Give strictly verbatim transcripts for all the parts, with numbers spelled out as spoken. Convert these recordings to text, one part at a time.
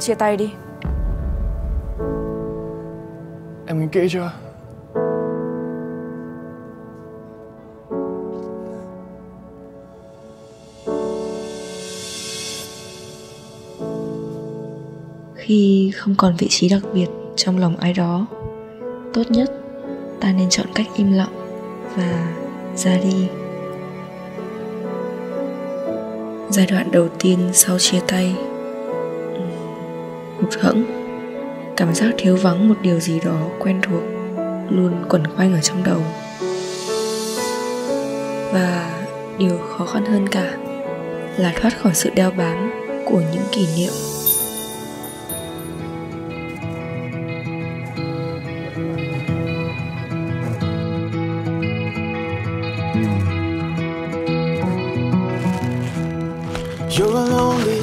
Chia tay đi. Em nghĩ kỹ chưa? Khi không còn vị trí đặc biệt trong lòng ai đó, tốt nhất ta nên chọn cách im lặng và ra đi. Giai đoạn đầu tiên sau chia tay, hụt hẫng, cảm giác thiếu vắng một điều gì đó quen thuộc luôn quẩn quanh ở trong đầu. Và điều khó khăn hơn cả là thoát khỏi sự đeo bám của những kỷ niệm. You're a lonely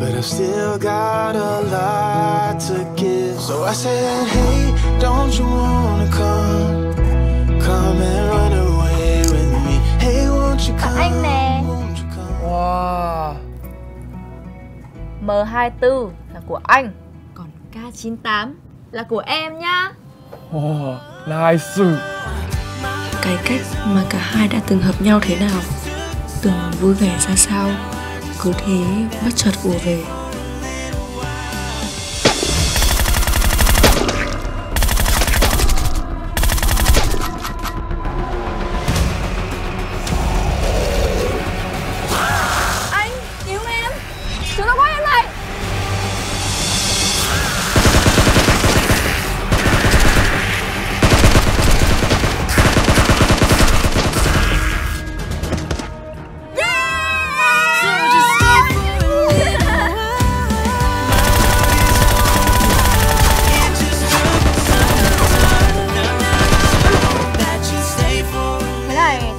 But I've still got a lot to give. So I said, hey, don't you wanna come? Come and run away with me. Hey, won't you come? Anh nè. Wow. M hai mươi tư là của anh, còn K chín tám là của em nhá. Wow, nice. Cái cách mà cả hai đã từng hợp nhau thế nào, từng vui vẻ ra sao, cứ thế bất chợt ùa về. Anh cứu em, chúng nó quay em lại.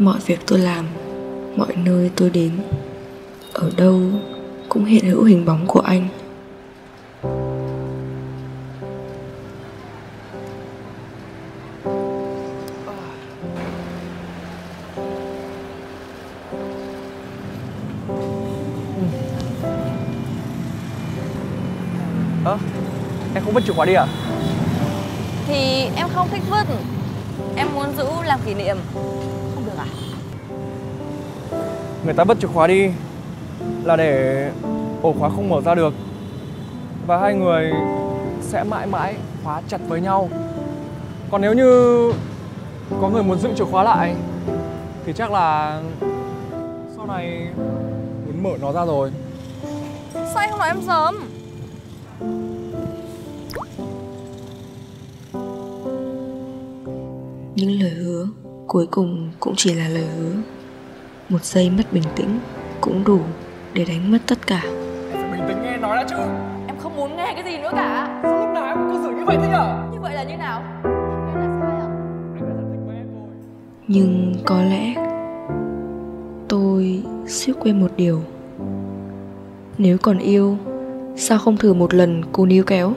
Mọi việc tôi làm, mọi nơi tôi đến, ở đâu cũng hiện hữu hình bóng của anh. Ơ, em không vứt chìa khóa đi à? Thì em không thích vứt, em muốn giữ làm kỷ niệm. Người ta vứt chìa khóa đi là để ổ khóa không mở ra được, và hai người sẽ mãi mãi khóa chặt với nhau. Còn nếu như có người muốn giữ chìa khóa lại thì chắc là sau này muốn mở nó ra rồi. Sao anh không nói em sớm? Những lời hứa cuối cùng cũng chỉ là lời hứa. Một giây mất bình tĩnh cũng đủ để đánh mất tất cả. Em phải bình tĩnh nghe nói đã chứ. Em không muốn nghe cái gì nữa cả. Sao lúc nào em cũng cư xử như vậy thế nhở? Như vậy là như nào? Em là sai à? Anh đã giải thích với em rồi. Nhưng có lẽ tôi suýt quên một điều. Nếu còn yêu, sao không thử một lần cù níu kéo?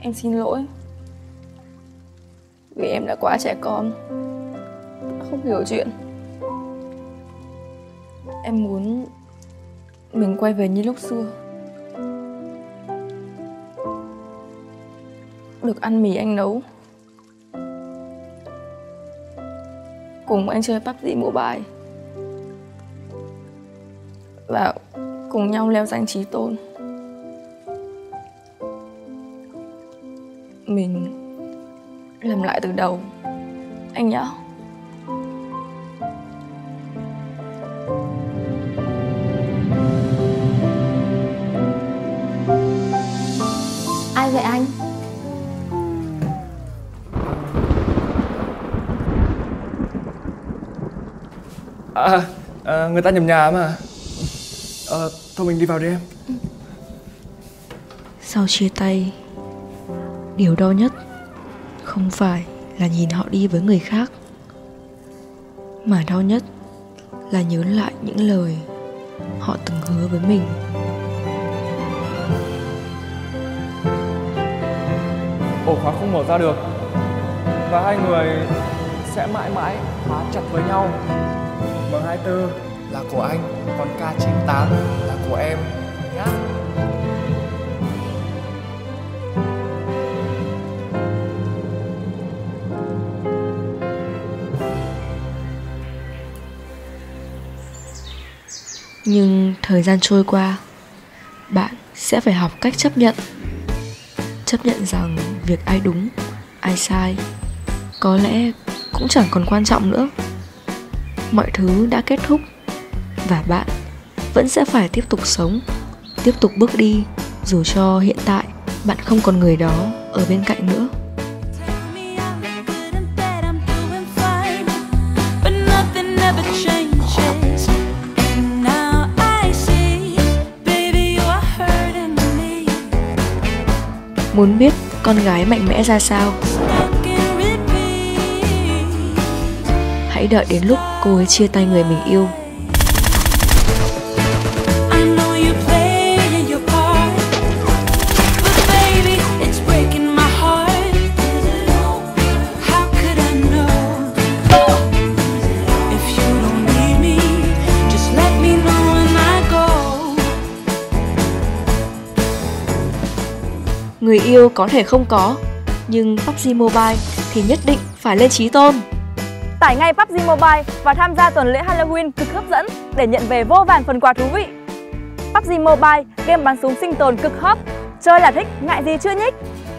Em xin lỗi vì em đã quá trẻ con, đã không hiểu chuyện. Em muốn mình quay về như lúc xưa, được ăn mì anh nấu, cùng anh chơi pê u bê giê Mobile và cùng nhau leo danh trí tôn. Mình làm lại từ đầu anh nhá. Ai vậy anh? À, à, người ta nhầm nhà mà. À, thôi mình đi vào đi em. Sau chia tay, điều đau nhất không phải là nhìn họ đi với người khác, mà đau nhất là nhớ lại những lời họ từng hứa với mình. Ổ khóa không mở ra được, và hai người sẽ mãi mãi khóa chặt với nhau. em hai tư là của anh, còn K chín tám là của em nhá. Nhưng thời gian trôi qua, bạn sẽ phải học cách chấp nhận. Chấp nhận rằng việc ai đúng, ai sai có lẽ cũng chẳng còn quan trọng nữa. Mọi thứ đã kết thúc và bạn vẫn sẽ phải tiếp tục sống, tiếp tục bước đi, dù cho hiện tại bạn không còn người đó ở bên cạnh nữa. Muốn biết con gái mạnh mẽ ra sao? Hãy đợi đến lúc cô ấy chia tay người mình yêu. Người yêu có thể không có, nhưng pê u bê giê Mobile thì nhất định phải lên trí tôn. Tải ngay pê u bê giê Mobile và tham gia tuần lễ Halloween cực hấp dẫn để nhận về vô vàn phần quà thú vị. pê u bê giê Mobile, game bắn súng sinh tồn cực hot, chơi là thích, ngại gì chưa nhích.